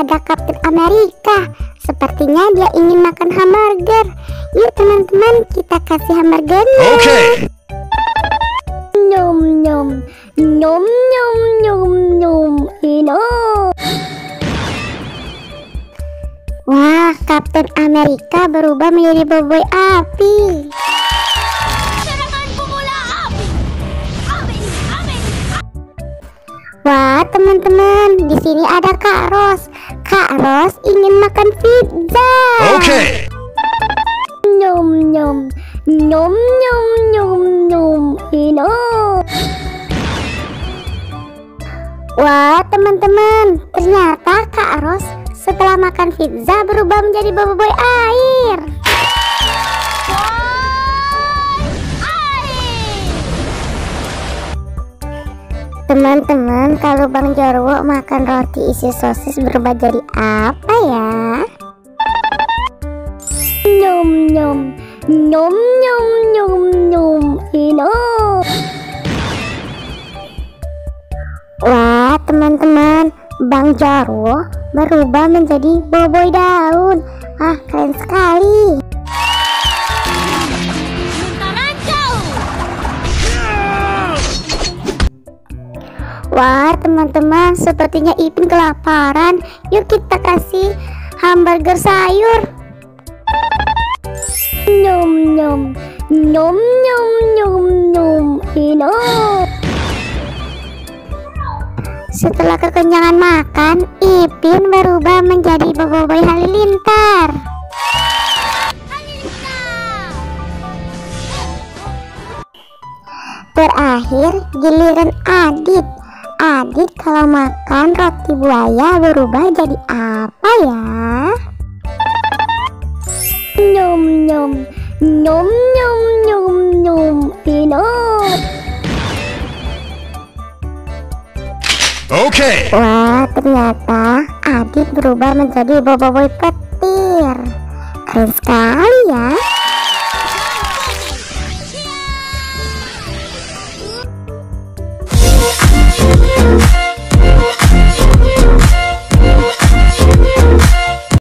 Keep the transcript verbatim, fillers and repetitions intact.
ada Kapten Amerika. Sepertinya dia ingin makan hamburger. Yuk teman-teman, kita kasih hamburgernya. Oke. Okay. Nyum nyum nyum nyum nyum nyum ino. Wah, Kapten Amerika berubah menjadi Boboiboy Api. Wah teman-teman, di sini ada Kak Ros. Kak Ros ingin makan pizza. Oke. Okay. Nyum nyum nyum nyum nyum nyum ino. Wah teman-teman, ternyata Kak Ros setelah makan pizza berubah menjadi Boboiboy Air. Teman-teman, kalau Bang Jarwo makan roti isi sosis berubah jadi apa ya? Nyum nyum nyum nyum nyum nyum ino. Wah teman-teman, Bang Jarwo berubah menjadi Boboiboy Daun. Ah, keren sekali. Wah teman-teman, sepertinya Ipin kelaparan. Yuk kita kasih hamburger sayur. Nyum nyum nyum nyum nyum nyum ino. Setelah kekenyangan makan, Ipin berubah menjadi Boboiboy Halilintar. Terakhir giliran Adit. Adit kalau makan roti buaya berubah jadi apa ya? Nyum nyum nyum nyum nyum nyum ino. Oke. Okay. Wah ternyata Adit berubah menjadi Boboiboy Petir. Keren sekali ya.